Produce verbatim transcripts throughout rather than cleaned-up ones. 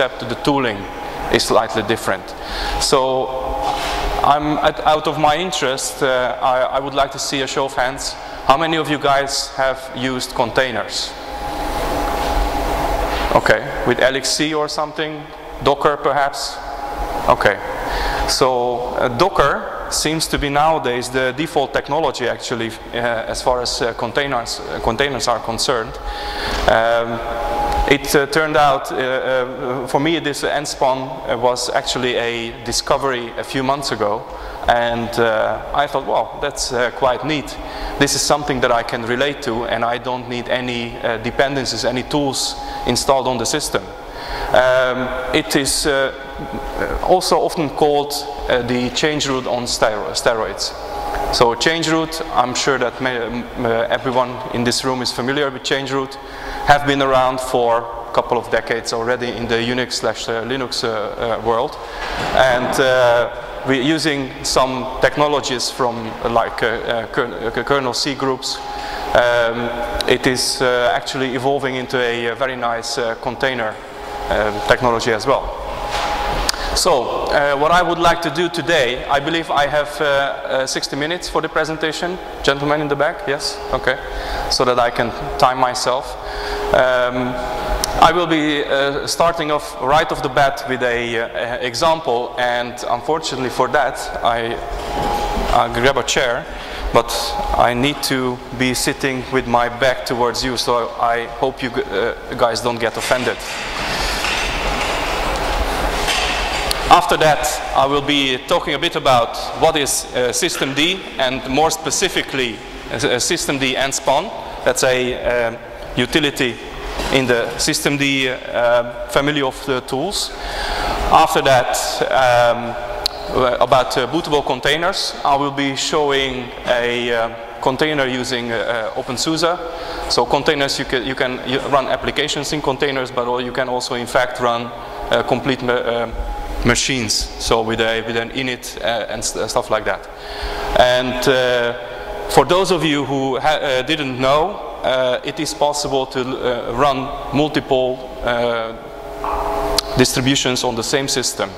except the tooling is slightly different. So I'm at, out of my interest, uh, I, I would like to see a show of hands. How many of you guys have used containers? Okay, with L X C or something? Docker perhaps? Okay, so uh, Docker seems to be nowadays the default technology, actually, uh, as far as uh, containers uh, containers are concerned. Um, it uh, turned out, uh, uh, for me, this nspawn was actually a discovery a few months ago, and uh, I thought, wow, that's uh, quite neat. This is something that I can relate to, and I don't need any uh, dependencies, any tools installed on the system. Um, it is uh, also often called uh, the change root on steroids. So change root, I'm sure that may, um, uh, everyone in this room is familiar with change root, have been around for a couple of decades already in the Unix slash Linux uh, uh, world. And uh, we're using some technologies from uh, like uh, uh, kernel C groups. Um, it is uh, actually evolving into a very nice uh, container Uh, technology as well. So uh, what I would like to do today, I believe I have uh, uh, sixty minutes for the presentation. Gentlemen in the back, yes? Okay. So that I can time myself. Um, I will be uh, starting off right off the bat with a uh, example, and unfortunately for that I I'll grab a chair, but I need to be sitting with my back towards you, so I hope you uh, guys don't get offended. After that, I will be talking a bit about what is uh, systemd, and more specifically uh, systemd-nspawn. That's a um, utility in the systemd uh, family of the tools. After that, um, about uh, bootable containers, I will be showing a uh, container using uh, openSUSE. So containers, you can, you can run applications in containers, but you can also in fact run uh, complete um, machines, so with, a, with an init uh, and st stuff like that. And uh, for those of you who ha uh, didn't know, uh, it is possible to uh, run multiple uh, distributions on the same system.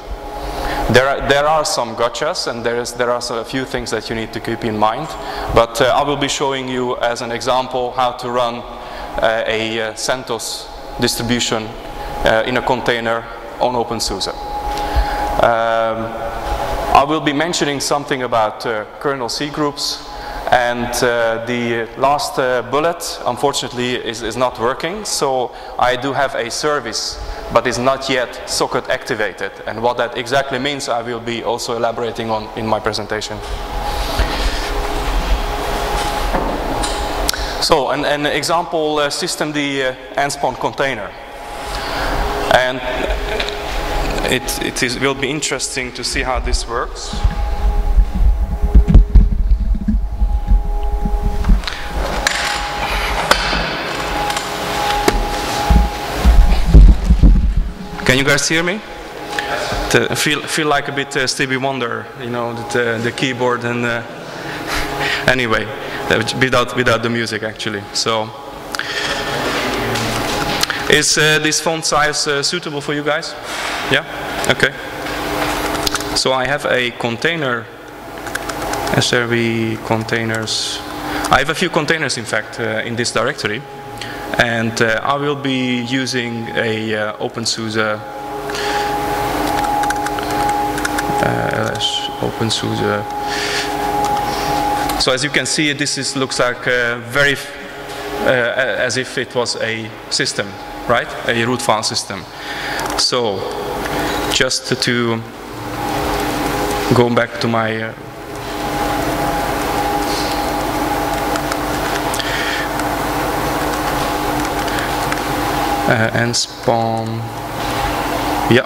There are, there are some gotchas, and there, is, there are a few things that you need to keep in mind, but uh, I will be showing you as an example how to run uh, a uh, CentOS distribution uh, in a container on openSUSE. Um, I will be mentioning something about uh, kernel C groups, and uh, the last uh, bullet unfortunately is, is not working, so I do have a service but is not yet socket activated, and what that exactly means I will be also elaborating on in my presentation. So an, an example uh, systemd uh, nspawn container, and It, it is, will be interesting to see how this works. Can you guys hear me? Yes. T feel, feel like a bit uh, Stevie Wonder, you know, the, the keyboard and... Uh, anyway, without, without the music actually. So, is uh, this font size uh, suitable for you guys? Yeah? Okay. So I have a container, S R V containers. I have a few containers, in fact, uh, in this directory, and uh, I will be using a uh, openSUSE uh, openSUSE. So as you can see, this is, looks like uh, very uh, as if it was a system, right? A root file system. So. Just to, to go back to my uh, uh, nspawn, yeah.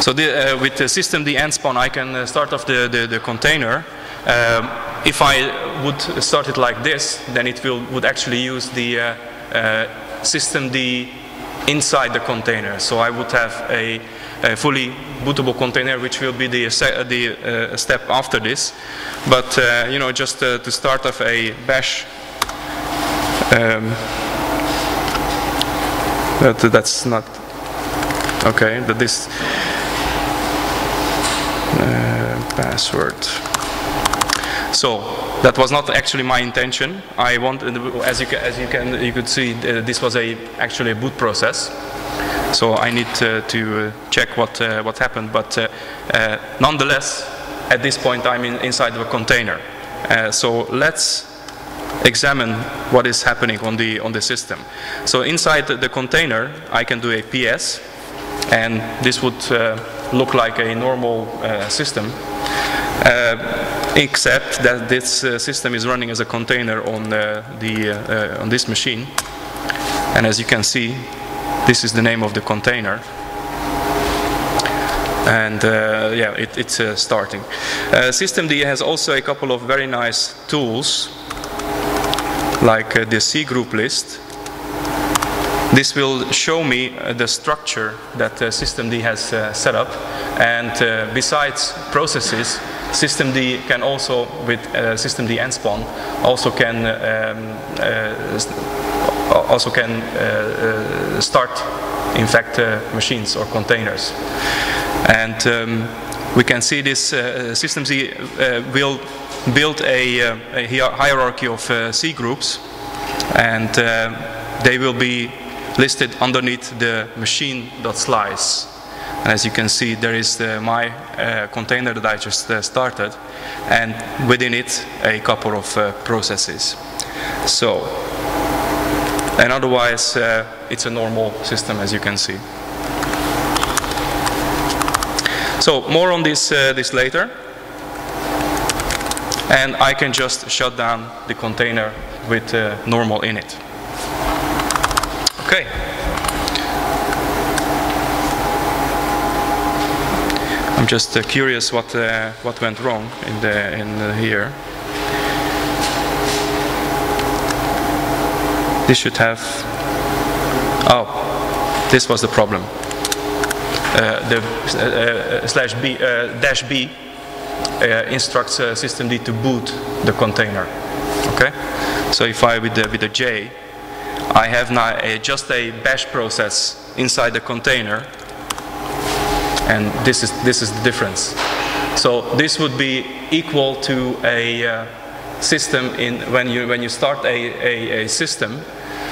So the, uh, with the systemd nspawn, I can uh, start off the the, the container. Um, if I would start it like this, then it will would actually use the uh, uh, systemd inside the container. So I would have a a fully bootable container, which will be the, uh, the uh, step after this. But uh, you know, just uh, to start off a bash, um, that, that's not Okay, that this uh, password. So that was not actually my intention. I wanted, as you can, as you can, you could see, uh, this was a actually a boot process. So I need uh, to uh, check what uh, what happened. But uh, uh, nonetheless, at this point, I'm in, inside of a container. Uh, so let's examine what is happening on the on the system. So inside the container, I can do a P S, and this would uh, look like a normal uh, system. Uh, Except that this uh, system is running as a container on uh, the uh, uh, on this machine, and as you can see, this is the name of the container, and uh, yeah, it, it's uh, starting. Uh, systemd has also a couple of very nice tools, like uh, the C group list. This will show me uh, the structure that uh, systemd has uh, set up, and uh, besides processes, systemd can also, with uh, systemd-nspawn, also can um, uh, also can uh, uh, start, in fact, uh, machines or containers. And um, we can see this uh, systemd uh, will build a, uh, a hierarchy of uh, C groups, and uh, they will be listed underneath the machine.slice. And as you can see, there is the, my uh, container that I just uh, started, and within it a couple of uh, processes. So, and otherwise uh, it's a normal system, as you can see. So more on this uh, this later, and I can just shut down the container with uh, normal in it. Okay. I'm just uh, curious what uh, what went wrong in the in uh, here. This should have. Oh, this was the problem. Uh, the uh, uh, slash b uh, dash b uh, instructs uh, systemd to boot the container. Okay, so if I with the, with the J, I have now a, just a bash process inside the container. And this is this is the difference. So this would be equal to a uh, system in when you when you start a a, a system,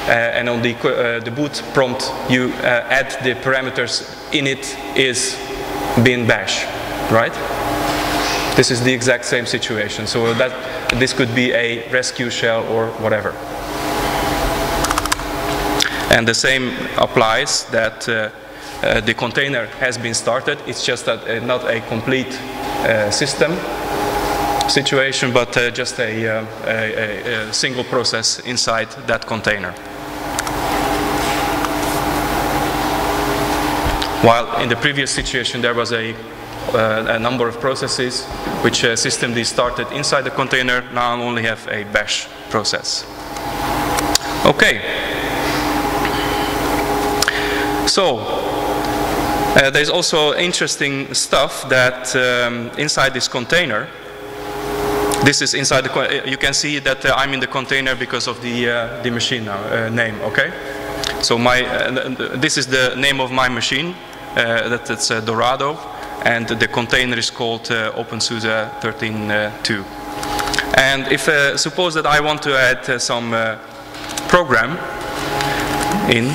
uh, and on the uh, the boot prompt you uh, add the parameters in it is bin bash, right? This is the exact same situation. So that this could be a rescue shell or whatever. And the same applies that. Uh, Uh, the container has been started. It's just that uh, not a complete uh, system situation, but uh, just a, uh, a, a single process inside that container. While in the previous situation there was a, uh, a number of processes which uh, systemd started inside the container. Now I only have a bash process. Okay. So. Uh, there's also interesting stuff that um, inside this container. This is inside the. Con you can see that uh, I'm in the container because of the uh, the machine now, uh, name. Okay, so my uh, this is the name of my machine. Uh, that it's uh, Dorado, and the container is called uh, openSUSE thirteen point two. And if uh, suppose that I want to add uh, some uh, program in.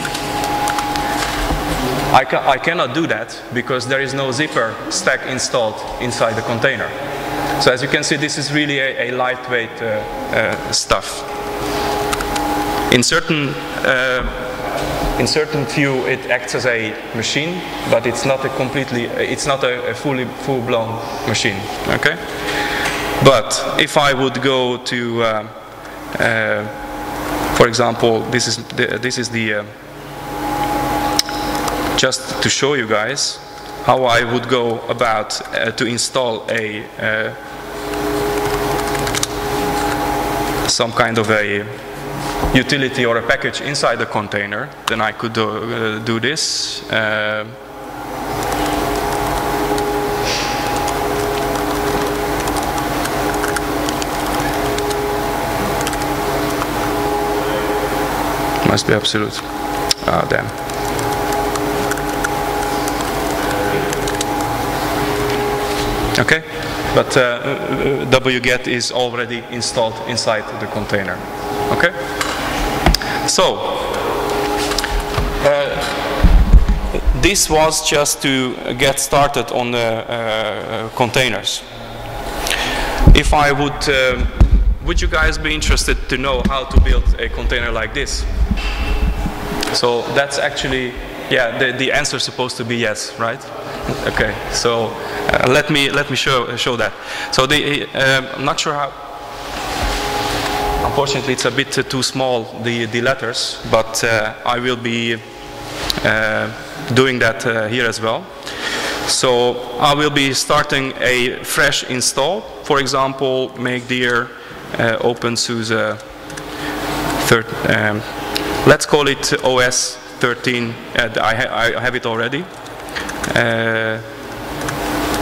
I, ca I cannot do that because there is no Zypper stack installed inside the container. So as you can see, this is really a, a lightweight uh, uh, stuff. In certain, uh, in certain view, it acts as a machine, but it's not a completely, it's not a, a fully full-blown machine. Okay. But if I would go to, uh, uh, for example, this is the, this is the. Uh, Just to show you guys how I would go about uh, to install a uh, some kind of a utility or a package inside the container, then I could do, uh, do this. Uh, must be absolute. Ah, damn. Okay, but uh, wget is already installed inside the container. Okay, so uh, this was just to get started on the uh, containers. If I would, uh, would you guys be interested to know how to build a container like this? So that's actually, yeah, the, the answer is supposed to be yes, right? Okay, so uh, let me let me show show that. So the uh, I'm not sure how. Unfortunately, it's a bit uh, too small the the letters, but uh, I will be uh, doing that uh, here as well. So I will be starting a fresh install. For example, make dear uh, openSUSE third. Um, let's call it O S thirteen. Uh, I, ha I have it already. Uh,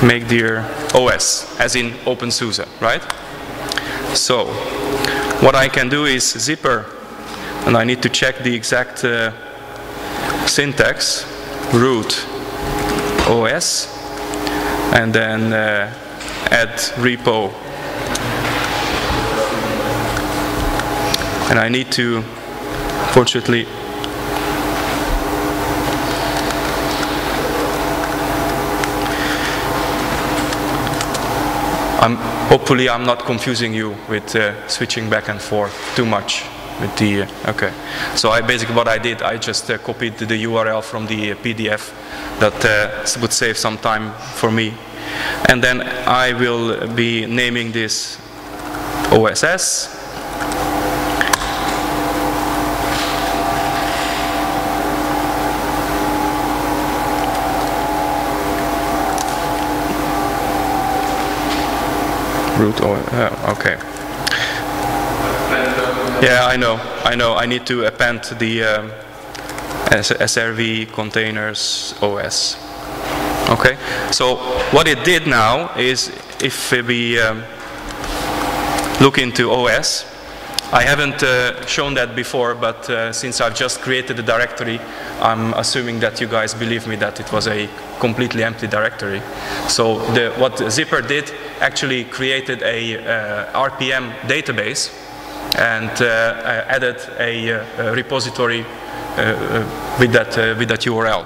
make dear O S, as in openSUSE, right? So what I can do is Zypper, and I need to check the exact uh, syntax, root O S, and then uh, add repo. And I need to, fortunately, I'm, hopefully I'm not confusing you with uh, switching back and forth too much. With the, uh, okay, so I basically what I did, I just uh, copied the U R L from the uh, P D F. That uh, would save some time for me. And then I will be naming this O S S. Root or, oh, okay. Yeah, I know, I know. I need to append the um, S R V containers O S. Okay, so what it did now is, if we um, look into O S, I haven't uh, shown that before, but uh, since I've just created the directory, I'm assuming that you guys believe me that it was a completely empty directory. So the, what Zypper did actually created a uh, R P M database and uh, added a, a repository Uh, with that uh, with that U R L. Uh,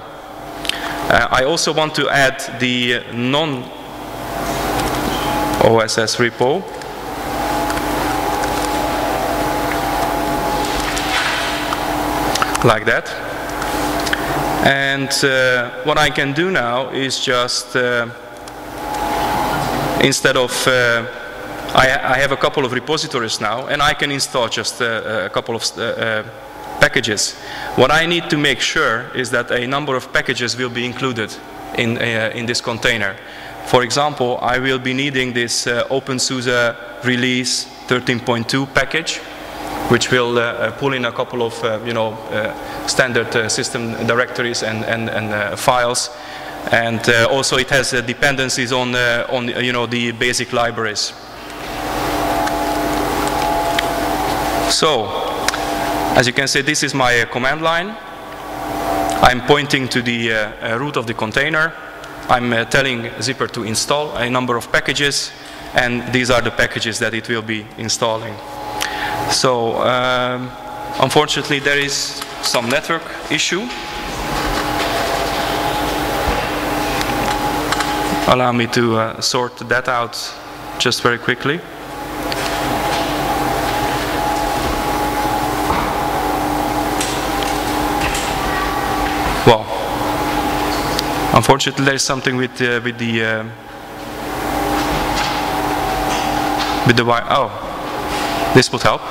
I also want to add the non-O S S repo. Like that. And uh, what I can do now is just, uh, instead of, uh, I, I have a couple of repositories now, and I can install just uh, a couple of, uh, uh, packages. What I need to make sure is that a number of packages will be included in, uh, in this container. For example, I will be needing this uh, openSUSE release thirteen point two package, which will uh, pull in a couple of uh, you know, uh, standard uh, system directories and, and, and uh, files. And uh, also it has uh, dependencies on, uh, on you know, the basic libraries. So, as you can see, this is my uh, command line. I'm pointing to the uh, uh, root of the container. I'm uh, telling Zypper to install a number of packages, and these are the packages that it will be installing. So, um, unfortunately, there is some network issue. Allow me to uh, sort that out just very quickly. Unfortunately, there is something with uh, with the uh, with the wire. Oh, this would help.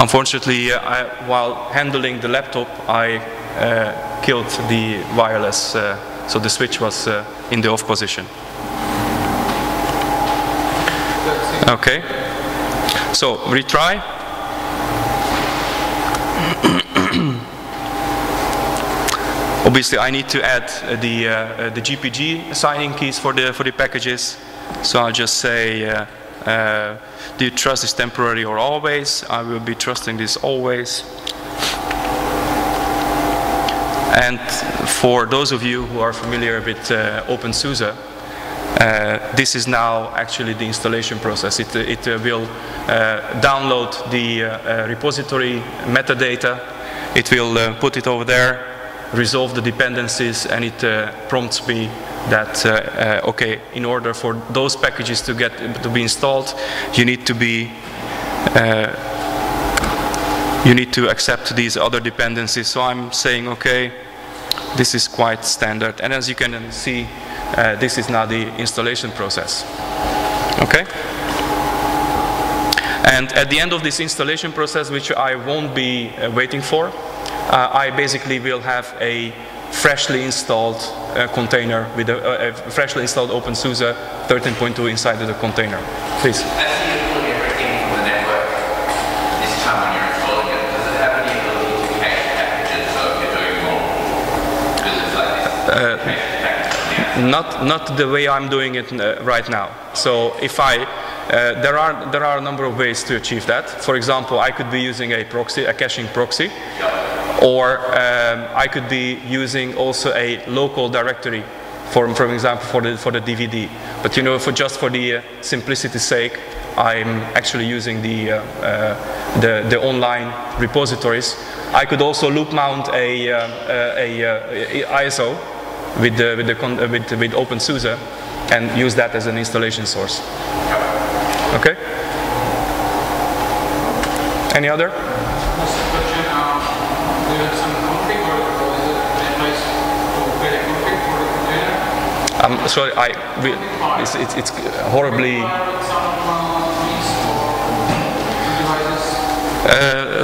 Unfortunately, uh, I, while handling the laptop, I uh, killed the wireless, uh, so the switch was uh, in the off position. Okay. So retry. Obviously, I need to add the uh, the G P G signing keys for the for the packages. So I'll just say, uh, uh, do you trust this temporary or always? I will be trusting this always. And for those of you who are familiar with uh, openSUSE, uh, this is now actually the installation process. It, it uh, will uh, download the uh, uh, repository metadata. It will uh, put it over there, resolve the dependencies, and it uh, prompts me that uh, uh, okay, in order for those packages to get to be installed, you need to be uh, you need to accept these other dependencies. So I'm saying okay, this is quite standard, and as you can see, uh, this is now the installation process. Okay. And at the end of this installation process, which I won't be uh, waiting for, Uh, I basically will have a freshly installed uh, container with a, uh, a freshly installed openSUSE thirteen point two inside of the container. Please. As you pull your game from the network this time when you're installing it, does it have any ability to cache packages so it can do it more? Because it's like this cache packages. Not, not the way I'm doing it uh, right now. So if I Uh, there are there are a number of ways to achieve that. For example, I could be using a proxy, a caching proxy, or um, I could be using also a local directory, for for example for the for the D V D. But you know, for just for the uh, simplicity's sake, I'm actually using the uh, uh, the the online repositories. I could also loop mount a uh, a, a, a I S O with the with the con uh, with with openSUSE and use that as an installation source. Okay. Any other? I'm sorry, I we, it's, it's it's horribly. Uh,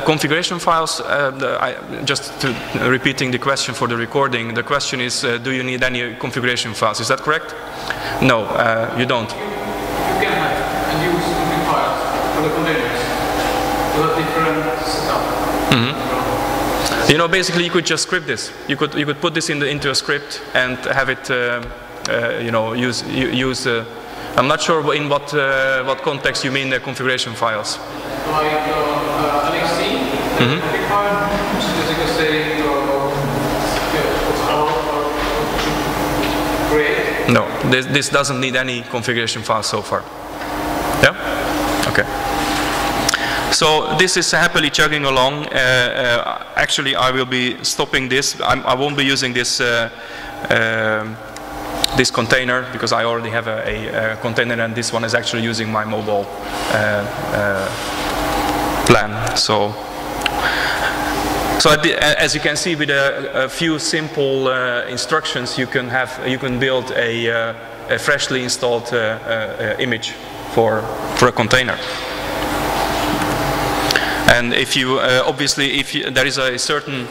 configuration files. Uh, the, I, just to, uh, repeating the question for the recording. The question is, uh, do you need any configuration files? Is that correct? No, uh, you don't. Mm-hmm. You know, basically, you could just script this. You could you could put this in the, into a script and have it, uh, uh, you know, use use. Uh, I'm not sure in what uh, what context you mean the configuration files. Like uh, L X C. Mm-hmm. No, this this doesn't need any configuration files so far. Yeah. Okay. So this is happily chugging along. Uh, uh, actually, I will be stopping this. I'm, I won't be using this uh, uh, this container because I already have a, a, a container, and this one is actually using my mobile uh, uh, plan. So, so at the, as you can see, with a, a few simple uh, instructions, you can have you can build a, uh, a freshly installed uh, uh, image for for a container. And if you uh, obviously, if you, there is a certain uh,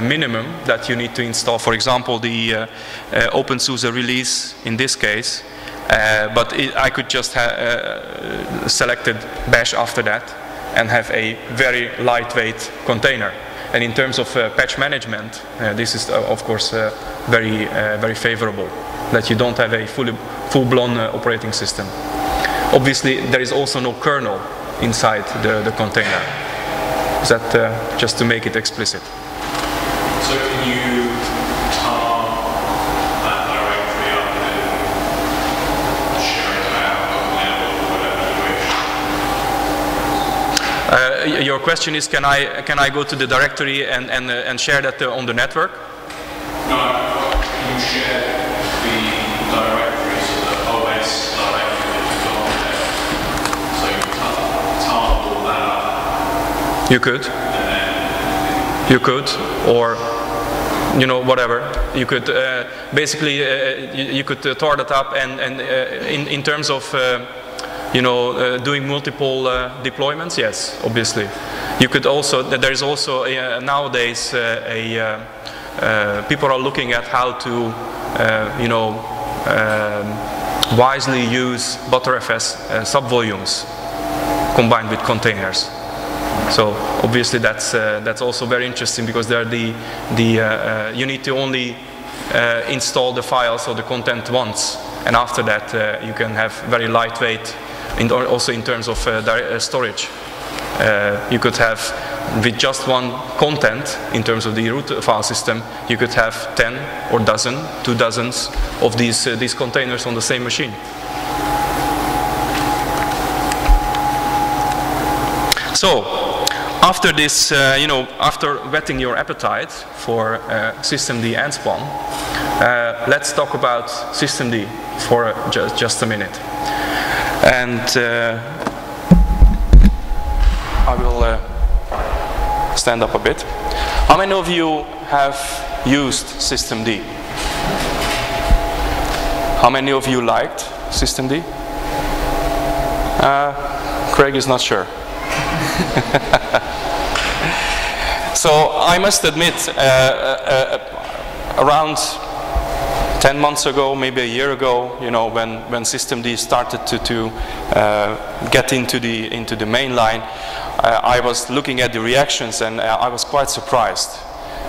minimum that you need to install, for example, the uh, uh, openSUSE release in this case, uh, but it, I could just ha uh, selected bash after that and have a very lightweight container. And in terms of uh, patch management, uh, this is uh, of course uh, very uh, very favorable that you don't have a fully full-blown uh, operating system. Obviously, there is also no kernel inside the, the container. Is that uh, just to make it explicit? So can you tar that directory up and share it out or whatever you wish? Uh, your question is, can I can I go to the directory and and, uh, and share that uh, on the network? No, can you share the directory, so the O S directory? You could, you could, or you know, whatever. You could uh, basically uh, you, you could uh, tar that up, and and uh, in in terms of uh, you know uh, doing multiple uh, deployments. Yes, obviously, you could also. There is also a, nowadays uh, a uh, uh, people are looking at how to uh, you know um, wisely use Btrfs uh, subvolumes combined with containers. So obviously that's uh, that's also very interesting because there are the the uh, uh, you need to only uh, install the files or the content once, and after that uh, you can have very lightweight, in also in terms of uh, direct, uh, storage. Uh, you could have with just one content in terms of the root file system, you could have ten or dozen, two dozens of these, uh, these containers on the same machine. So, after this, uh, you know, after whetting your appetite for uh, systemd-nspawn, uh, let's talk about systemd for just, just a minute. And uh, I will uh, stand up a bit. How many of you have used systemd? How many of you liked systemd? Uh, Craig is not sure. So I must admit, uh, uh, uh, around ten months ago, maybe a year ago, you know, when, when systemd started to, to uh, get into the, into the mainline, uh, I was looking at the reactions and uh, I was quite surprised.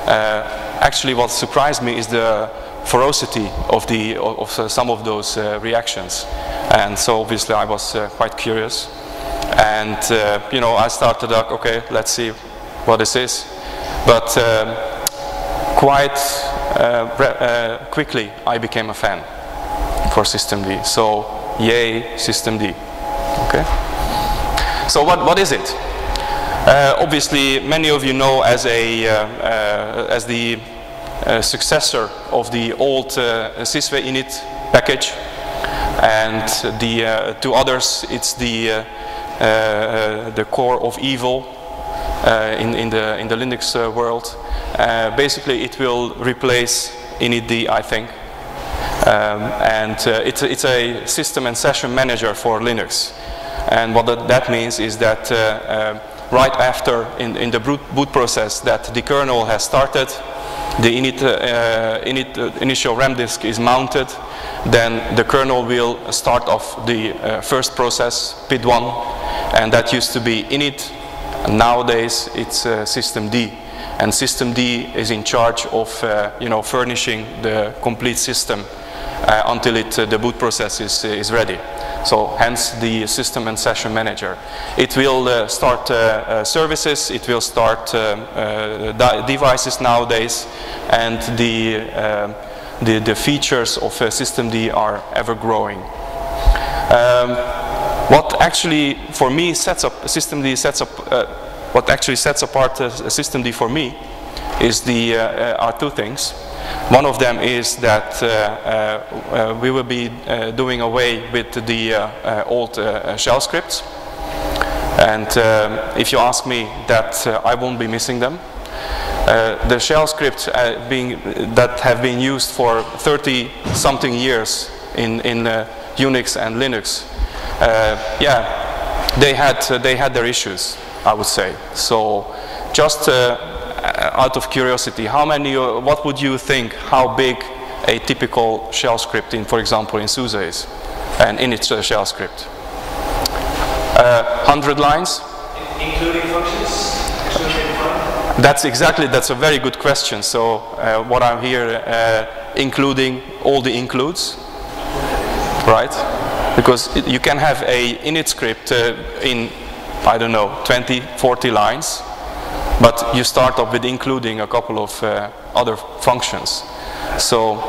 Uh, actually, what surprised me is the ferocity of, the, of, of some of those uh, reactions. And so obviously I was uh, quite curious. And, uh, you know, I started out, okay, let's see what this is. But um, quite uh, uh, quickly, I became a fan for systemd. So, yay, systemd. Okay. So, what, what is it? Uh, obviously, many of you know as, a, uh, uh, as the uh, successor of the old uh, SysV init package. And the, uh, to others, it's the... Uh, Uh, the core of evil uh, in, in, the, in the Linux uh, world. Uh, basically, it will replace initd, I think. Um, and uh, it's, it's a system and session manager for Linux. And what that means is that uh, uh, right after, in, in the boot process, that the kernel has started, the init, uh, init, uh, initial RAM disk is mounted, then the kernel will start off the uh, first process, P I D one, and that used to be init, and nowadays it's uh, systemd. And systemd is in charge of uh, you know, furnishing the complete system uh, until it, uh, the boot process is, is ready. So hence the system and session manager. It will uh, start uh, uh, services, it will start um, uh, devices nowadays, and the, uh, the, the features of uh, systemd are ever growing. Um, what actually for me sets up systemd sets up uh, what actually sets apart uh, systemd for me is the uh, are two things. One of them is that uh, uh, uh, we will be uh, doing away with the uh, uh, old uh, shell scripts. And uh, if you ask me, that uh, I won't be missing them. Uh, the shell scripts uh, being, that have been used for thirty something years in, in uh, Unix and Linux, uh, yeah, they had, uh, they had their issues, I would say. So just... Uh, out of curiosity, how many, uh, what would you think how big a typical shell script in, for example, in SUSE is, and in its uh, shell script? Uh, one hundred lines? Including functions? That's exactly, that's a very good question. So uh, what I'm here, uh, including all the includes, right? Because it, you can have a init script uh, in, I don't know, twenty, forty lines. But you start off with including a couple of uh, other functions. So,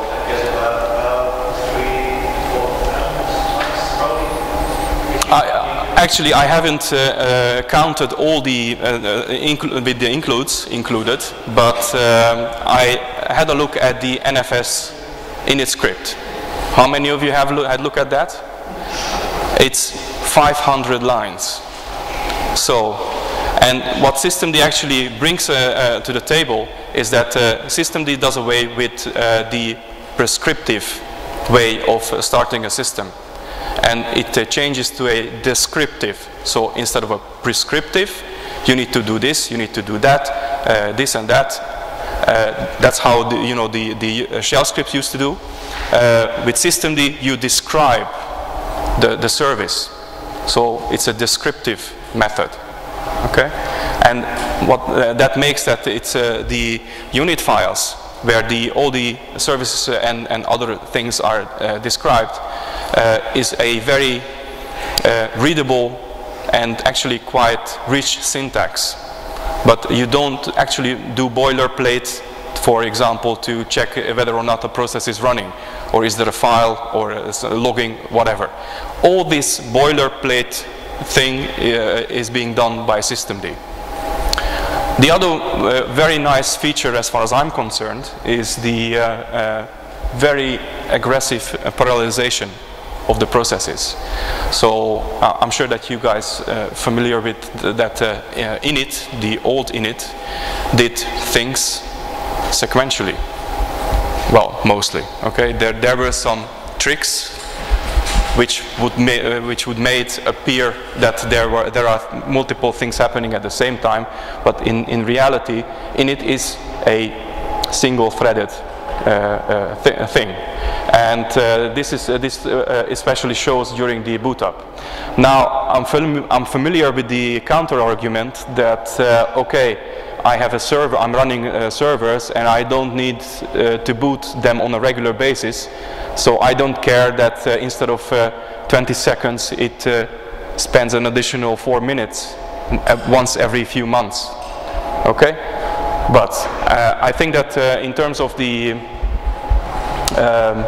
I, actually, I haven't uh, uh, counted all the uh, inclu with the includes included, but um, I had a look at the N F S init script. How many of you have lo had a look at that? It's five hundred lines. So. And what systemd actually brings uh, uh, to the table is that uh, systemd does away with uh, the prescriptive way of uh, starting a system. And it uh, changes to a descriptive. So instead of a prescriptive, you need to do this, you need to do that, uh, this and that. Uh, that's how the, you know, the, the shell script used to do. Uh, with systemd, you describe the, the service. So it's a descriptive method. Okay, and what uh, that makes that it's uh, the unit files where the all the services and, and other things are uh, described uh, is a very uh, readable and actually quite rich syntax. but you don't actually do boilerplate, for example, to check whether or not a process is running, or is there a file, or a logging, whatever. All this boilerplate thing uh, is being done by systemd. The other uh, very nice feature, as far as I'm concerned, is the uh, uh, very aggressive uh, parallelization of the processes. So uh, I'm sure that you guys are uh, familiar with th that uh, uh, init, the old init, did things sequentially. Well, mostly. Okay, there there were some tricks which would ma uh, which would make it appear that there were there are multiple things happening at the same time, but in in reality, init is a single-threaded uh, uh, th thing, and uh, this is uh, this uh, especially shows during the boot up. Now, I'm fam I'm familiar with the counter argument that uh, okay. I have a server, I'm running uh, servers, and I don't need uh, to boot them on a regular basis, so I don't care that uh, instead of uh, twenty seconds it uh, spends an additional four minutes once every few months. Okay, but uh, I think that uh, in terms of the um,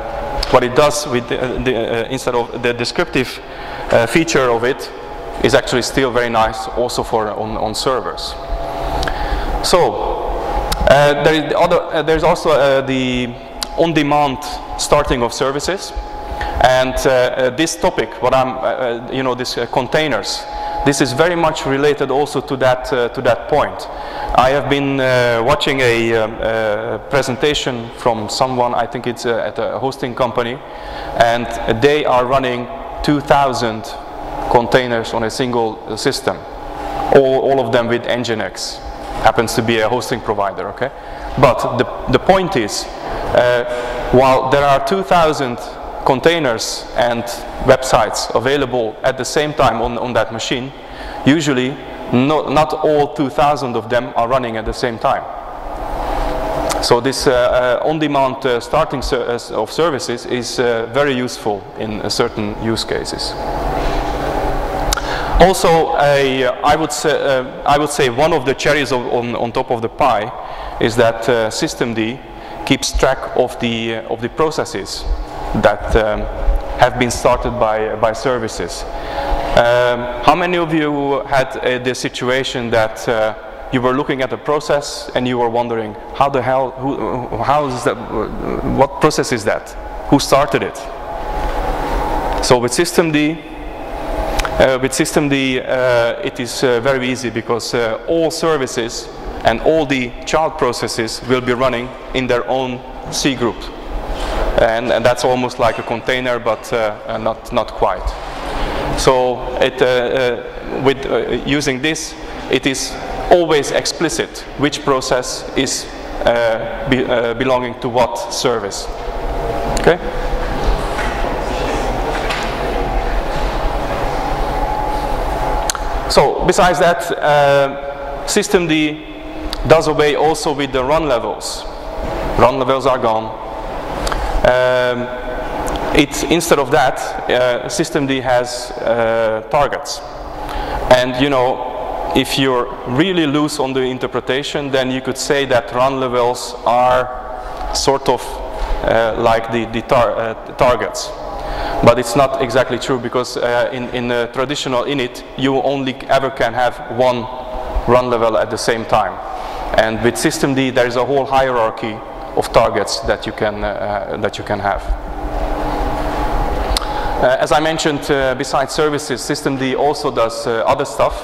what it does with the, the, uh, instead of the descriptive uh, feature of it is actually still very nice also for on, on servers. So uh, there is other, uh, there's also uh, the on-demand starting of services, and uh, uh, this topic, what I'm, uh, uh, you know, this uh, containers. This is very much related also to that uh, to that point. I have been uh, watching a um, uh, presentation from someone. I think it's uh, at a hosting company, and they are running two thousand containers on a single system, all all of them with Nginx. Happens to be a hosting provider, okay? But the, the point is, uh, while there are two thousand containers and websites available at the same time on, on that machine, usually no, not all two thousand of them are running at the same time. So this uh, uh, on-demand uh, starting ser of services is uh, very useful in uh, certain use cases. Also, a, uh, I, would say, uh, I would say one of the cherries of, on, on top of the pie is that uh, systemd keeps track of the, uh, of the processes that um, have been started by, by services. Um, how many of you had uh, the situation that uh, you were looking at a process and you were wondering, how the hell, who, how is that, what process is that? Who started it? So with systemd, Uh, with systemd, uh, it is uh, very easy because uh, all services and all the child processes will be running in their own C group, and, and that's almost like a container, but uh, not not quite. So, it, uh, uh, with uh, using this, it is always explicit which process is uh, be, uh, belonging to what service. Okay. So, besides that, uh, systemd does away also with the run levels. Run levels are gone. Um, it, instead of that, uh, systemd has uh, targets. And, you know, if you're really loose on the interpretation, then you could say that run levels are sort of uh, like the, the tar uh, the targets. But it's not exactly true, because uh, in, in the traditional init, you only ever can have one run level at the same time. And with systemd, there is a whole hierarchy of targets that you can, uh, that you can have. Uh, as I mentioned, uh, besides services, systemd also does uh, other stuff,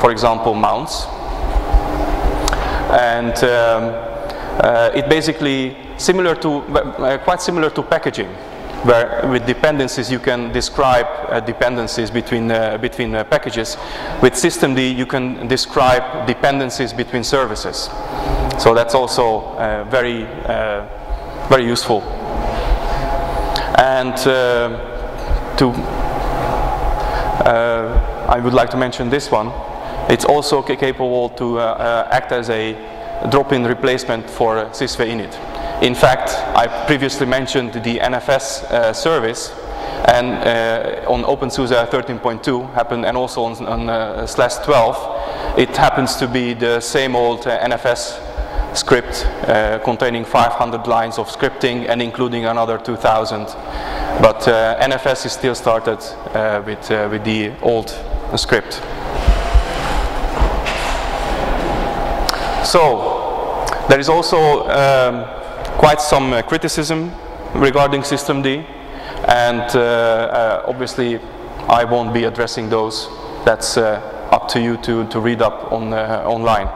for example, mounts. And um, uh, it basically, similar to, uh, quite similar to packaging, where with dependencies you can describe uh, dependencies between, uh, between uh, packages. With systemd you can describe dependencies between services. So that's also uh, very, uh, very useful. And uh, to, uh, I would like to mention this one. It's also capable to uh, uh, act as a drop-in replacement for uh, SysV init. In fact, I previously mentioned the N F S uh, service, and uh, on openSUSE thirteen point two happened, and also on, on uh, slash twelve, It happens to be the same old uh, N F S script uh, containing five hundred lines of scripting and including another two thousand. But uh, N F S is still started uh, with, uh, with the old uh, script. So, there is also um, quite some uh, criticism regarding systemd, and uh, uh, obviously I won't be addressing those. That's uh, up to you to, to read up on uh, online.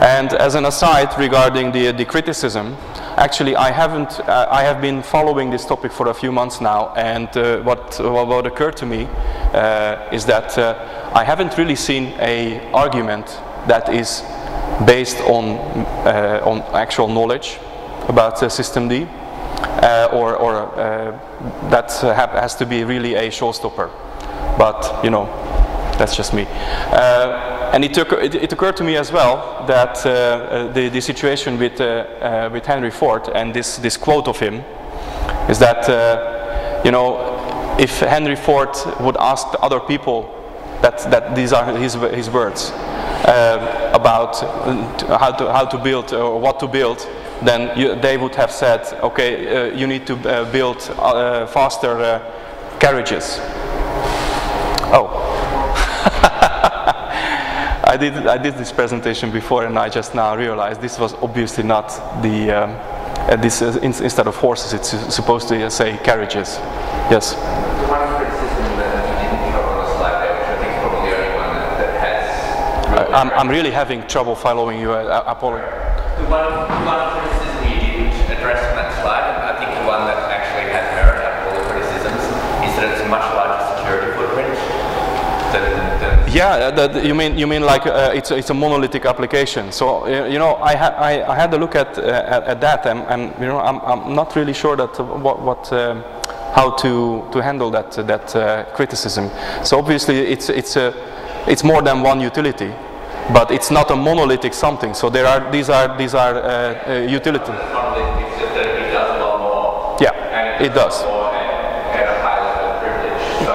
And as an aside regarding the, the criticism, actually I haven't, uh, I have been following this topic for a few months now, and uh, what, what occurred to me uh, is that uh, I haven't really seen an argument that is based on, uh, on actual knowledge about uh, systemd. Uh, or or uh, that has to be really a showstopper, but you know, that's just me. Uh, and it, took, it, it occurred to me as well that uh, the, the situation with, uh, uh, with Henry Ford and this, this quote of him is that, uh, you know, if Henry Ford would ask other people that, that these are his, his words uh, about how to, how to build or what to build, then you, they would have said, okay, uh, you need to uh, build uh, faster uh, carriages. Oh, I did I did this presentation before, and I just now realized this was obviously not the um, uh, this uh, in, instead of horses, it's uh, supposed to uh, say carriages. Yes. Uh, I'm I'm really having trouble following you, uh, Apollo. The one, one criticism you didn't address on that slide, and I think the one that actually has merit out of all the criticisms, is that it's a much larger security footprint than. than yeah, that, you mean you mean like uh, it's it's a monolithic application. So uh, you know, I, ha I I had a look at uh, at, at that, and, and you know, I'm I'm not really sure that uh, what what. Um, how to to handle that uh, that uh, criticism. So obviously it's it's a uh, it's more than one utility. But it's not a monolithic something. So there are these are these are uh, uh, utilities. Yeah, and it, it does. More and, and a high level of privilege, so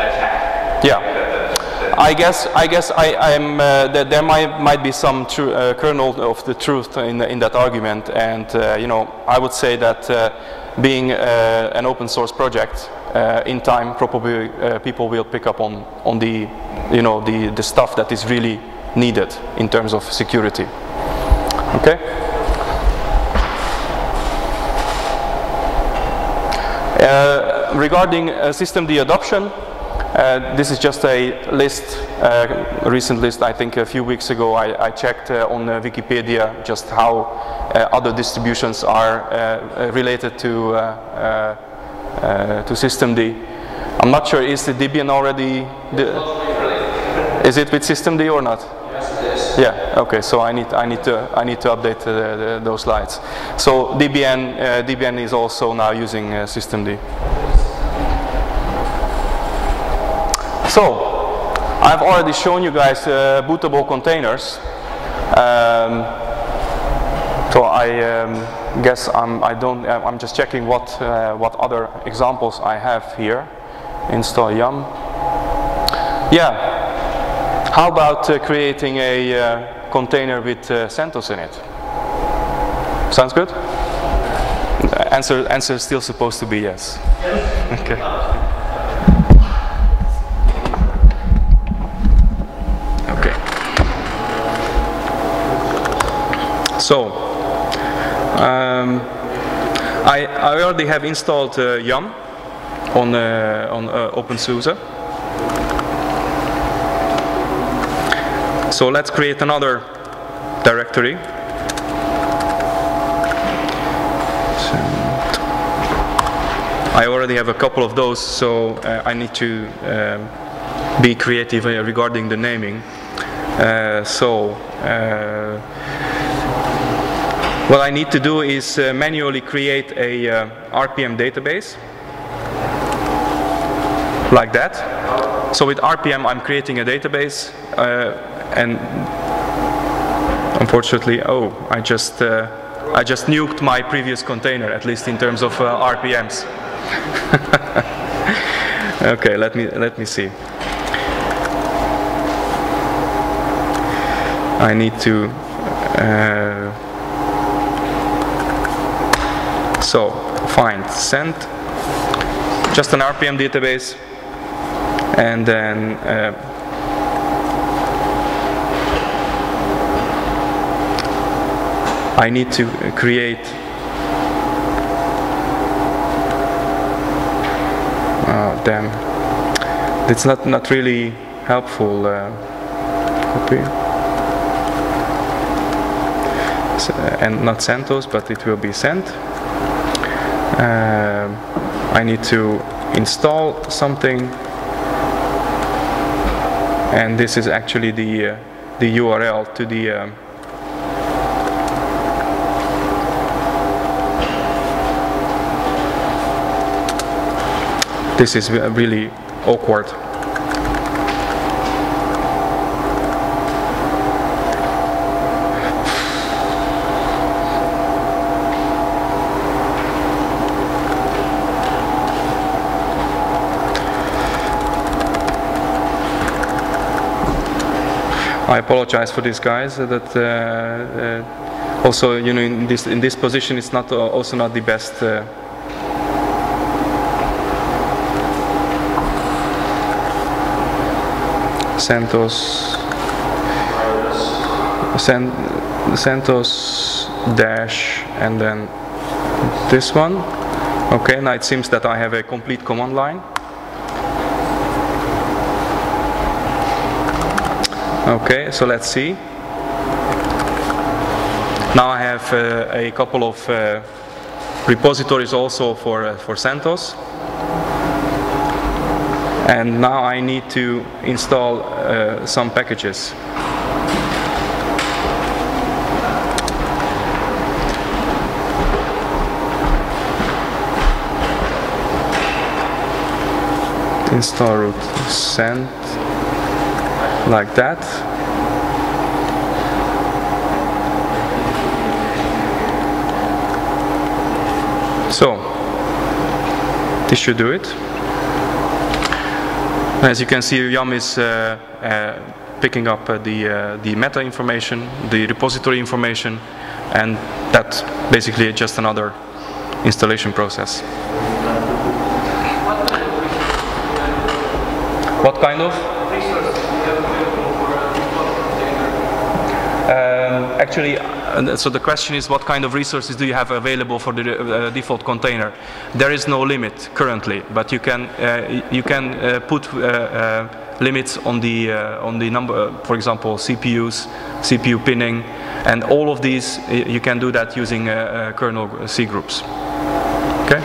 attack. Yeah, the, the, the I guess I guess I I'm uh, that there might might be some true, uh, kernel of the truth in in that argument, and uh, you know, I would say that uh, being uh, an open source project, uh, in time probably uh, people will pick up on on the. You know, the, the stuff that is really needed in terms of security. Okay? Uh, regarding uh, systemd adoption, uh, this is just a list, uh, a recent list. I think a few weeks ago I, I checked uh, on uh, Wikipedia just how uh, other distributions are uh, related to, uh, uh, uh, to systemd. I'm not sure, is the Debian already... The Is it with systemd or not? Yes, it is. Yeah. Okay. So I need I need to I need to update uh, the, those slides. So Debian uh, Debian is also now using uh, systemd. So I've already shown you guys uh, bootable containers. Um, so I um, guess I'm I don't I'm just checking what uh, what other examples I have here. Install yum. Yeah. How about uh, creating a uh, container with uh, CentOS in it? Sounds good? Uh, answer, answer is still supposed to be yes. Yes. Okay. Okay. So, um, I, I already have installed uh, yum on, uh, on uh, openSUSE. So let's create another directory. I already have a couple of those, so uh, I need to um, be creative uh, regarding the naming. Uh, so uh, what I need to do is uh, manually create a uh, R P M database, like that. So with R P M I'm creating a database. Uh, And unfortunately, oh, I just uh, I just nuked my previous container, at least in terms of uh, R P Ms. Okay, let me let me see. I need to. Uh, so find send, just an R P M database, and then. Uh, I need to create oh damn it's not not really helpful. Uh, copy so, uh, and not CentOS, but it will be sent. uh, I need to install something, and this is actually the uh, the U R L to the um, this is really awkward. I apologize for these guys. Uh, that uh, uh, also, you know, in this in this position, it's not uh, also not the best. Uh, CentOS Cent, CentOS dash and then this one. Okay, now it seems that I have a complete command line. Okay, so let's see. Now I have uh, a couple of uh, repositories also for uh, for CentOS. And now I need to install uh, some packages. Install root send, like that. So, this should do it. As you can see, YUM is uh, uh, picking up uh, the uh, the meta information, the repository information, and that's basically just another installation process. What kind of? Um, actually, so the question is, what kind of resources do you have available for the uh, default container? There is no limit currently, but you can uh, you can uh, put uh, uh, limits on the uh, on the number. Uh, for example, C P Us, C P U pinning, and all of these you can do that using uh, uh, kernel C groups. Okay.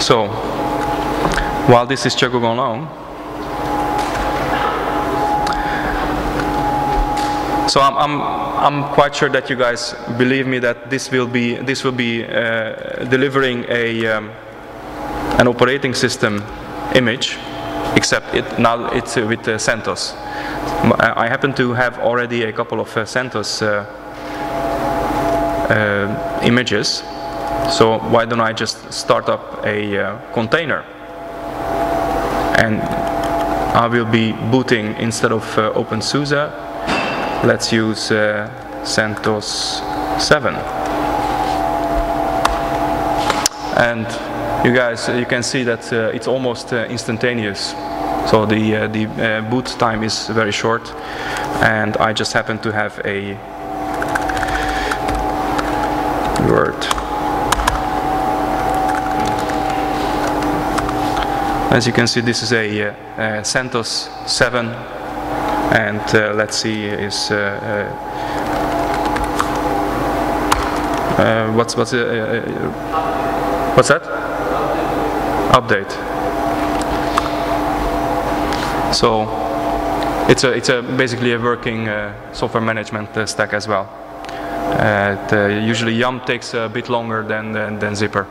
So while this is going on. So I'm, I'm I'm quite sure that you guys believe me that this will be this will be uh, delivering a um, an operating system image, except it now it's uh, with uh, CentOS. I happen to have already a couple of uh, CentOS uh, uh, images, so why don't I just start up a uh, container, and I will be booting instead of uh, openSUSE. Let's use uh, CentOS seven, and you guys, you can see that uh, it's almost uh, instantaneous. So the uh, the uh, boot time is very short, and I just happen to have a word. As you can see, this is a uh, uh, CentOS seven. And uh, let's see, is uh, uh, uh, what's what's uh, uh, what's that? Update. So it's a it's a basically a working uh, software management uh, stack as well. Uh, it, uh, usually, YUM takes a bit longer than than, than Zypper.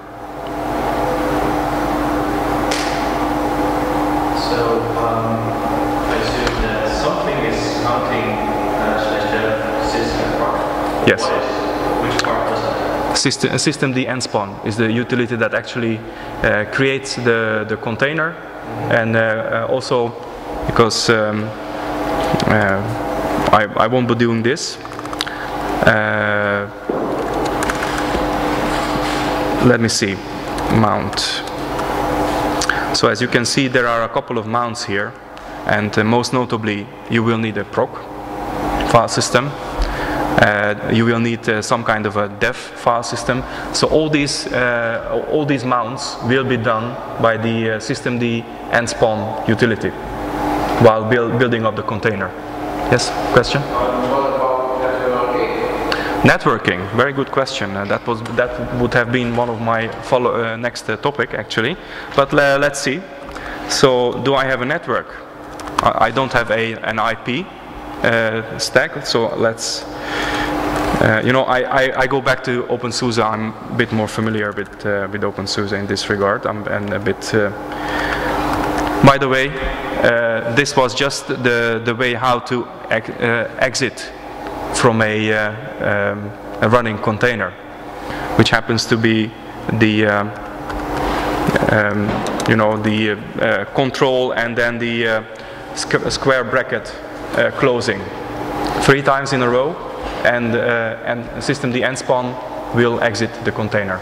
Yes. Which part does that? System, systemd-nspawn is the utility that actually uh, creates the, the container, and uh, uh, also because um, uh, I, I won't be doing this. Uh, let me see, mount. So as you can see, there are a couple of mounts here, and uh, most notably you will need a proc file system. Uh, you will need uh, some kind of a dev file system. So all these uh, all these mounts will be done by the uh, systemd nspawn utility while build, building up the container. Yes, question? Networking, very good question. Uh, that was that would have been one of my follow uh, next uh, topic actually. But uh, let's see. So do I have a network? I, I don't have a an I P. Uh, stack, so let's uh, you know I, I, I go back to openSUSE. I'm a bit more familiar with, uh, with openSUSE in this regard. I'm and a bit uh, by the way uh, this was just the, the way how to ex uh, exit from a, uh, um, a running container, which happens to be the uh, um, you know the uh, control and then the uh, squ square bracket Uh, closing three times in a row, and uh, and systemd nspawn will exit the container.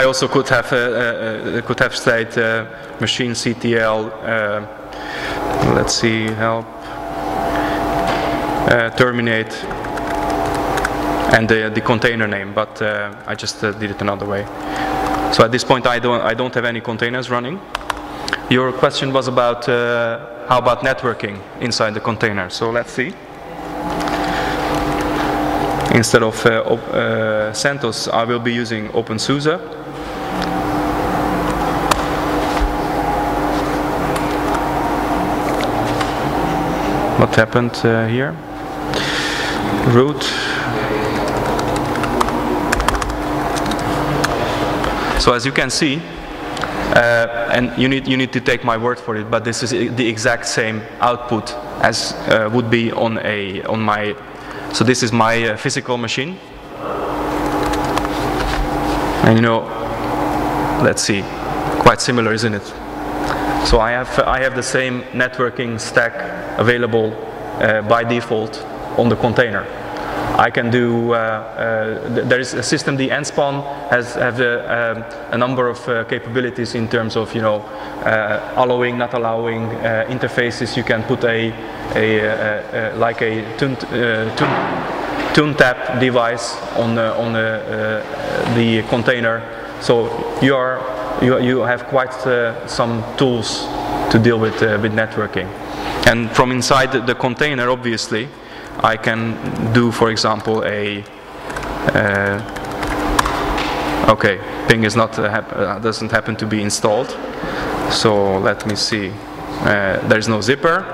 I also could have uh, uh, could have said uh, machinectl. Uh, let's see, help uh, terminate, and the the container name. But uh, I just uh, did it another way. So at this point, I don't I don't have any containers running. Your question was about. Uh, How about networking inside the container? So let's see. Instead of uh, op uh, CentOS, I will be using openSUSE. What happened uh, here? Root. So as you can see, Uh, and you need you need to take my word for it, but this is the exact same output as uh, would be on a on my. So this is my uh, physical machine, and you know, let's see, quite similar, isn't it? So I have I have the same networking stack available uh, by default on the container. I can do. Uh, uh, there is a systemd nspawn has have a, um, a number of uh, capabilities in terms of you know uh, allowing, not allowing uh, interfaces. You can put a, a, a, a like a tune uh, tune, tune tap device on the, on the, uh, the container. So you are you you have quite uh, some tools to deal with uh, with networking, and from inside the container, obviously. I can do, for example, a uh, okay, ping is not uh, hap uh, doesn't happen to be installed. So let me see. Uh, there is no Zypper.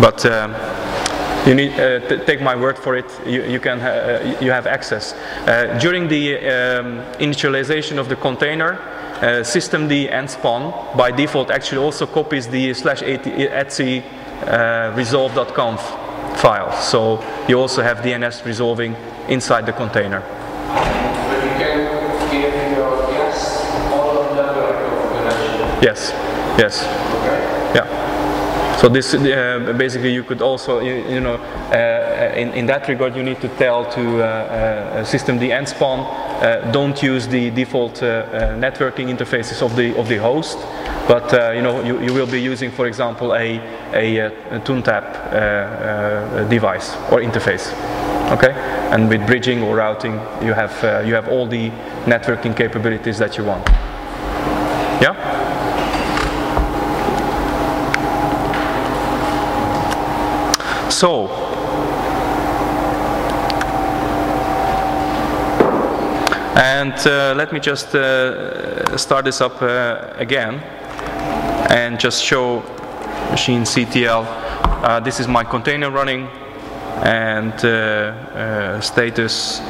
But uh, you need uh, t take my word for it. You you can ha uh, you have access uh, during the um, initialization of the container. Uh, systemd nspawn by default actually also copies the slash etc uh, resolve dot conf file, so you also have D N S resolving inside the container. But you can give your yes all of the directory. Yes, yes. Okay. Yeah. So this uh, basically you could also you, you know uh, in in that regard you need to tell to uh, uh, systemd nspawn. Uh, don't use the default uh, uh, networking interfaces of the of the host, but uh, you know you, you will be using, for example, a a, a tune tap uh, uh, device or interface, okay? And with bridging or routing, you have uh, you have all the networking capabilities that you want. Yeah. So. And uh, let me just uh, start this up uh, again and just show machinectl. Uh, this is my container running, and uh, uh, status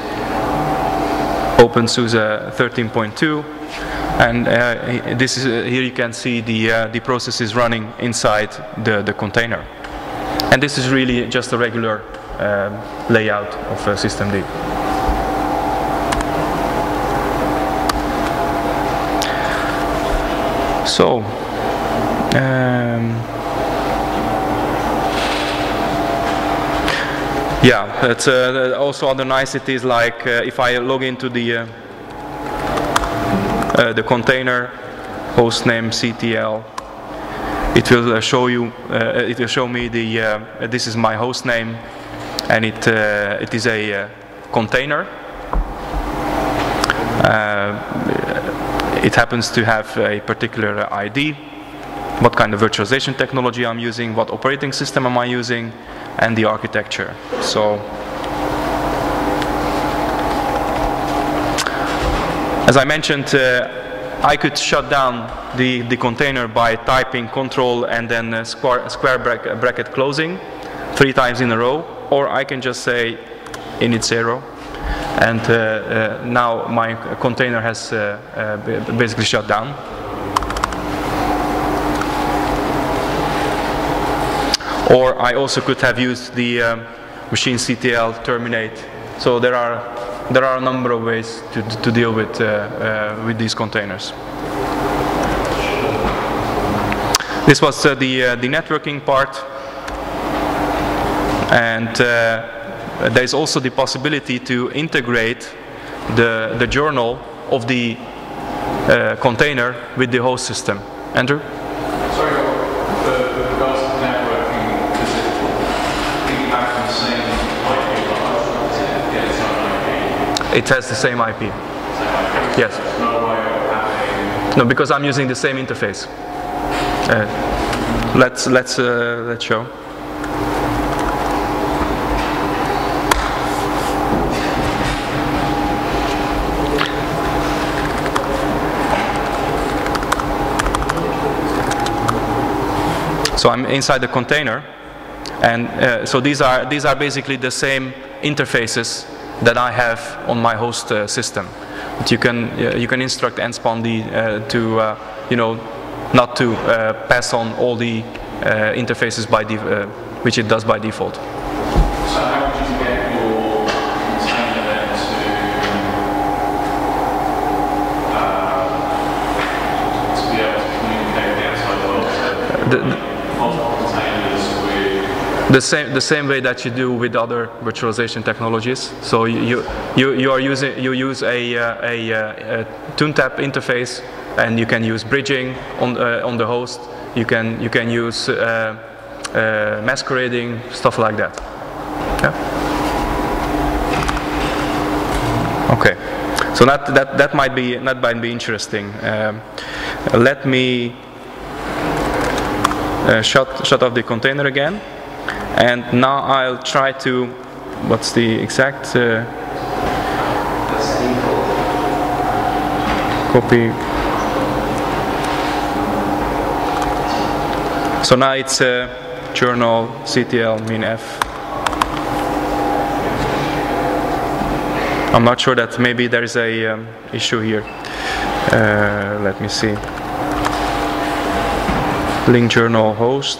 openSUSE thirteen point two, and uh, this is uh, here you can see the uh, the processes running inside the the container. And this is really just a regular um, layout of uh, systemd. So, um, yeah, it's uh, also other niceties like uh, if I log into the uh, uh, the container hostname C T L, it will uh, show you. Uh, it will show me the uh, this is my hostname, and it uh, it is a uh, container. Uh, it happens to have a particular I D, what kind of virtualization technology I'm using, what operating system am I using, and the architecture. So, as I mentioned, uh, I could shut down the, the container by typing control and then uh, square, square bracket, bracket closing three times in a row, or I can just say init zero, and uh, uh, now my container has uh, uh, basically shut down. Or I also could have used the um, machinectl terminate. So there are there are a number of ways to to deal with uh, uh, with these containers. This was uh, the uh, the networking part, and uh, there is also the possibility to integrate the the journal of the uh, container with the host system. Andrew. It has the same I P. Yes. No, because I'm using the same interface. Uh, let's let's uh, let's show. So I'm inside the container, and uh, so these are these are basically the same interfaces that I have on my host uh, system. But you can uh, you can instruct nspawn the uh, to uh, you know, not to uh, pass on all the uh, interfaces by the uh, which it does by default. So how would you get your container then to uh, to be able to communicate with the outside world? So the, the The same the same way that you do with other virtualization technologies. So you you you are using you use a uh, a, uh, a ToonTap interface, and you can use bridging on uh, on the host. You can you can use uh, uh, masquerading, stuff like that. Yeah. Okay. So that that that might be that might be interesting. Um, let me uh, shut shut off the container again. And now I'll try to, what's the exact uh, copy? So now it's uh, journal C T L min f. I'm not sure that maybe there is a um, issue here. Uh, let me see. Link journal host.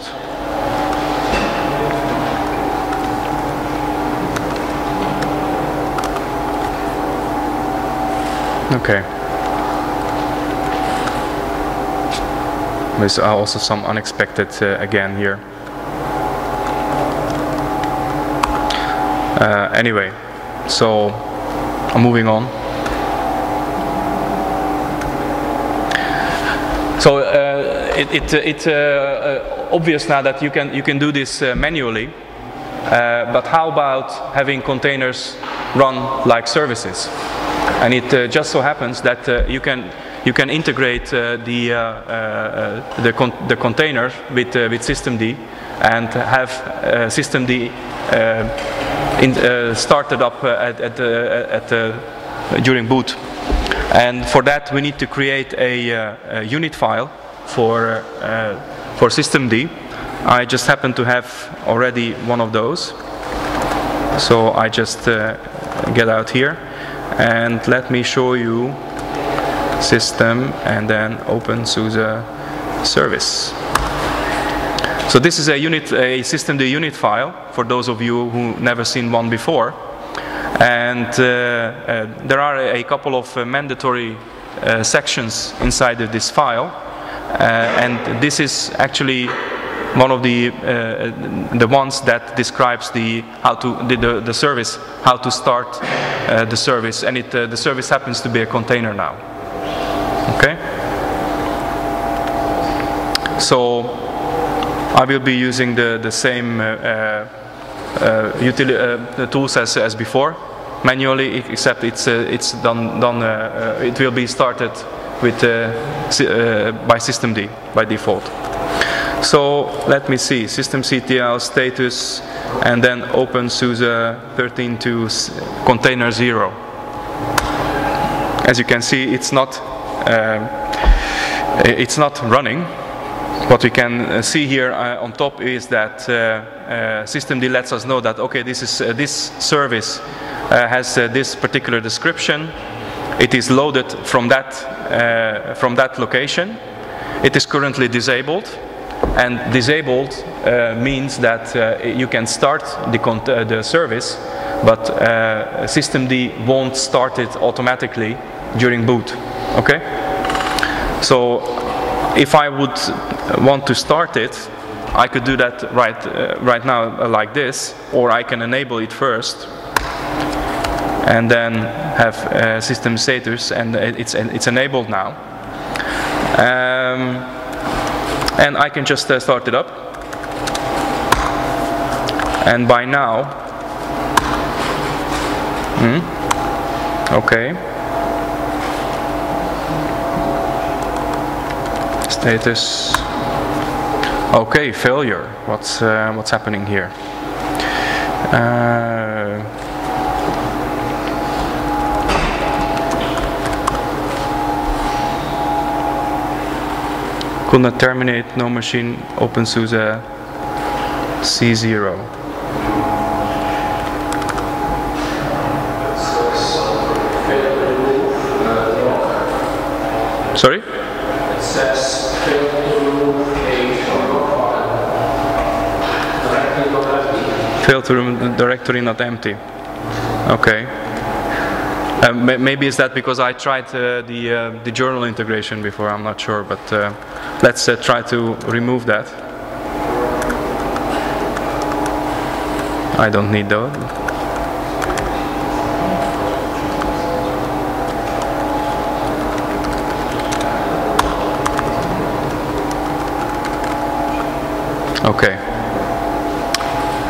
Okay. There's also some unexpected uh, again here. Uh, anyway, so I'm moving on. So uh, it it it's uh, obvious now that you can you can do this uh, manually, uh, but how about having containers run like services? And it uh, just so happens that uh, you can you can integrate uh, the uh, uh, the, con the container with uh, with systemd, and have uh, systemd uh, in, uh, started up at at, uh, at uh, during boot. And for that we need to create a, uh, a unit file for uh, for systemd. I just happen to have already one of those, so I just uh, get out here. And let me show you system and then openSUSE service. So this is a unit, a systemd unit file for those of you who never seen one before, and uh, uh, there are a, a couple of uh, mandatory uh, sections inside of this file, uh, and this is actually one of the uh, the ones that describes the how to the the, the service, how to start uh, the service, and it uh, the service happens to be a container now. Okay, so I will be using the, the same uh, uh, util uh, the tools as, as before, manually, except it's, uh, it's done, done uh, uh, it will be started with, uh, uh, by systemd by default. So let me see, systemctl status and then openSUSE thirteen to container zero. As you can see, it's not, uh, it's not running. What we can see here uh, on top is that uh, uh, systemd lets us know that okay, this is uh, this service uh, has uh, this particular description. It is loaded from that uh, from that location. It is currently disabled, and disabled uh, means that uh, you can start the cont uh, the service, but uh, systemd won't start it automatically during boot. Okay, so. If I would want to start it, I could do that right, uh, right now uh, like this, or I can enable it first and then have uh, system status, and it's, it's enabled now. Um, and I can just uh, start it up, and by now, hmm, okay. Status. Okay, failure. What's uh, what's happening here? Uh, could not terminate. No machine. openSUSE C zero. Sorry. Failed to remove directory not empty. Okay. Uh, may maybe it's that because I tried uh, the uh, the journal integration before. I'm not sure, but uh, let's uh, try to remove that. I don't need that. Okay.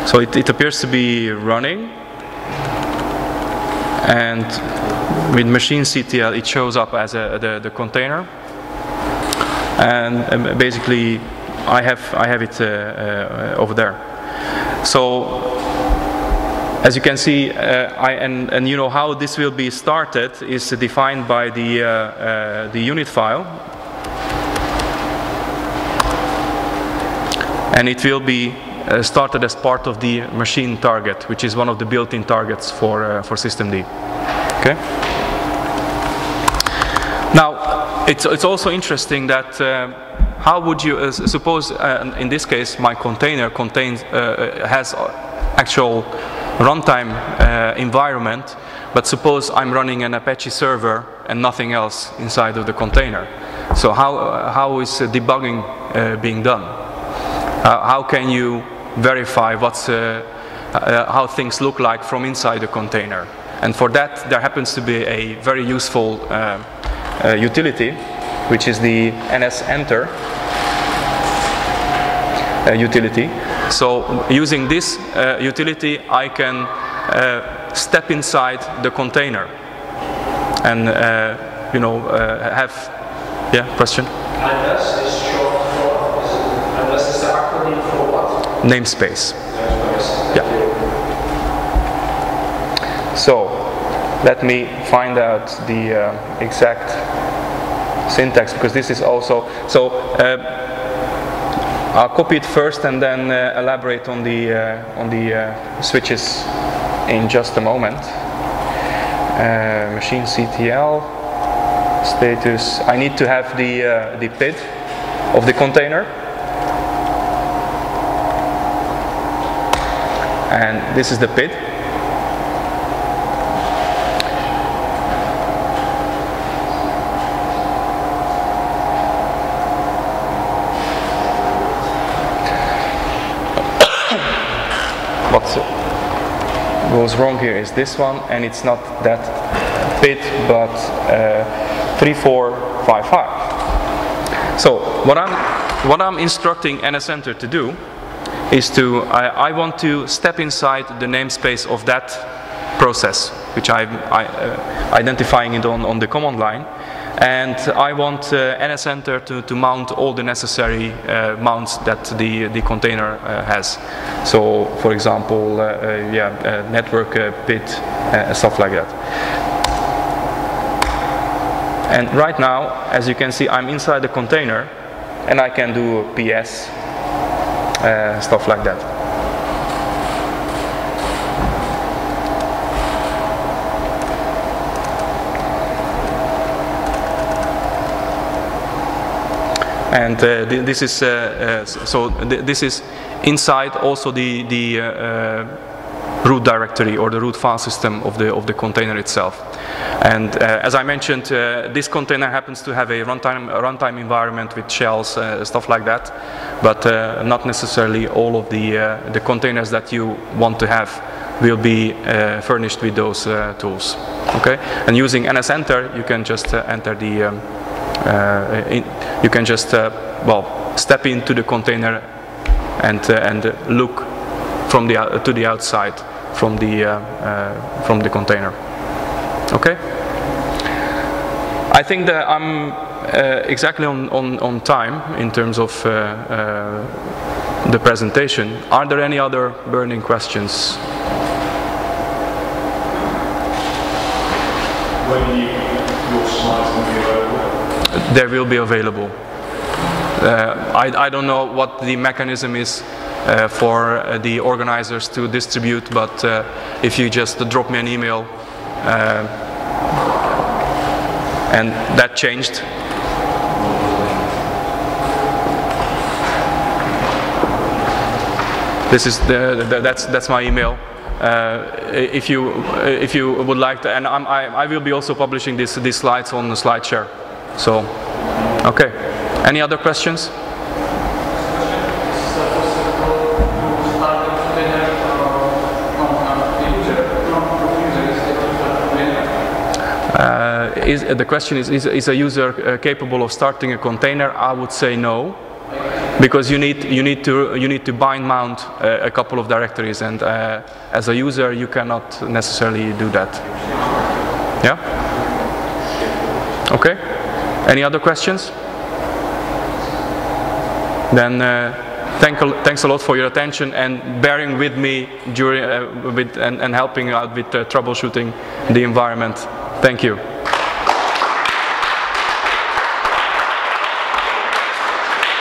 So it, it appears to be running, and with machinectl it shows up as a, the, the container, and um, basically I have I have it uh, uh, over there. So as you can see, uh, I and and you know how this will be started is defined by the uh, uh, the unit file, and it will be. Uh, started as part of the machine target, which is one of the built-in targets for uh, for systemd. Okay. Now, it's it's also interesting that uh, how would you uh, suppose uh, in this case my container contains uh, has actual runtime uh, environment, but suppose I'm running an Apache server and nothing else inside of the container. So how uh, how is uh, debugging uh, being done? Uh, how can you verify what's, uh, uh, how things look like from inside the container? And for that, there happens to be a very useful uh, uh, utility, which is the nsenter uh, utility. So using this uh, utility, I can uh, step inside the container and uh, you know uh, have yeah question. Namespace. Yeah. So let me find out the uh, exact syntax, because this is also so. Uh, I'll copy it first and then uh, elaborate on the uh, on the uh, switches in just a moment. Uh, machinectl status. I need to have the uh, the P I D of the container. and this is the P I D. What goes wrong here is this one, and it's not that P I D, but uh, three four five five. So what I'm what I'm instructing nsenter to do is to, I, I want to step inside the namespace of that process, which I'm I, uh, identifying it on, on the command line. And I want uh, nsenter to, to mount all the necessary uh, mounts that the, the container uh, has. So, for example, uh, uh, yeah, uh, network, uh, P I D, uh, stuff like that. And right now, as you can see, I'm inside the container, and I can do a P S. Uh, stuff like that. And uh, th this is uh, uh, so th this is inside also the the uh, uh, root directory or the root file system of the of the container itself. And uh, as I mentioned, uh, this container happens to have a runtime a runtime environment with shells, uh, stuff like that, but uh, not necessarily all of the uh, the containers that you want to have will be uh, furnished with those uh, tools. Okay, and using nsenter, you can just uh, enter the um, uh, in, you can just uh, well step into the container and uh, and look from the uh, to the outside from the uh, uh, from the container. Okay, I think that I'm uh, exactly on, on, on time in terms of uh, uh, the presentation. Are there any other burning questions? When will your slides be available? They will be available. Uh, I, I don't know what the mechanism is uh, for uh, the organizers to distribute, but uh, if you just drop me an email, Uh, and that changed. This is the, the that's that's my email. Uh, if you if you would like to, and I'm, I I will be also publishing this these slides on the SlideShare. So, okay. Any other questions? Uh, is, uh, the question is, is, is a user uh, capable of starting a container? I would say no, because you need you need to you need to bind mount uh, a couple of directories, and uh, as a user you cannot necessarily do that. Yeah. Okay. Any other questions? Then uh, thank thanks a lot for your attention and bearing with me during uh, with and, and helping out with uh, troubleshooting the environment. Thank you.